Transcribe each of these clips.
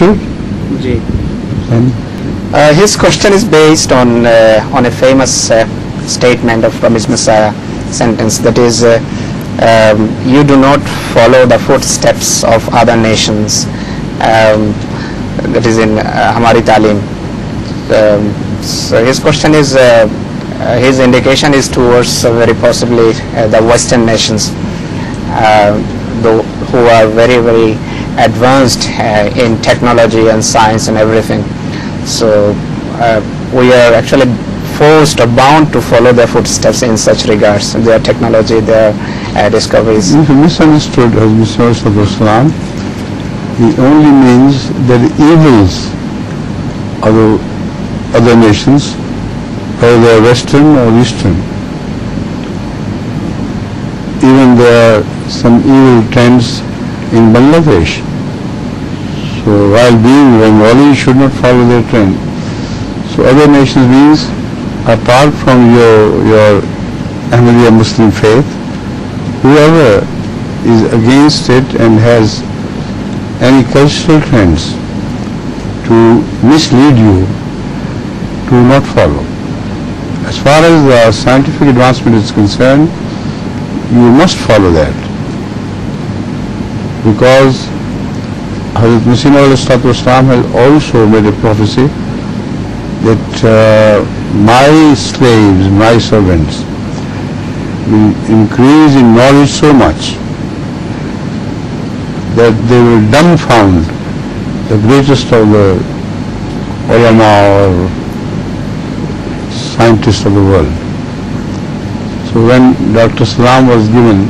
Muslim? Ji. His question is based on a famous statement of Promised Messiah sentence, that is, you do not follow the footsteps of other nations. That is in Hamari Talim. So his question is, his indication is towards very possibly the Western nations, who are very, very advanced in technology and science and everything. So we are actually forced or bound to follow their footsteps in such regards, their technology, their discoveries. If misunderstood as Hazrat Salam, he only means that evils of other nations, whether they are Western or Eastern, even there are some evil trends in Bangladesh. So while being Bengali, you should not follow their trend. So other nations means apart from your Ahmadiyya Muslim faith, whoever is against it and has any cultural trends to mislead you to not follow. As far as the scientific advancement is concerned, you must follow that, because Hazrat Masih Maud has also made a prophecy that my slaves, my servants will increase in knowledge so much that they will dumbfound the greatest of the Ulema or scientists of the world. So when Dr. Salam was given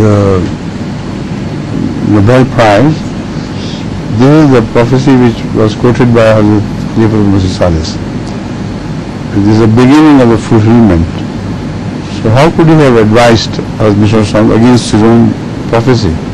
the Nobel Prize, this is the prophecy which was quoted by Hazrat Masih. This is the beginning of the fulfillment. So how could he have advised Hazrat Masih against his own prophecy?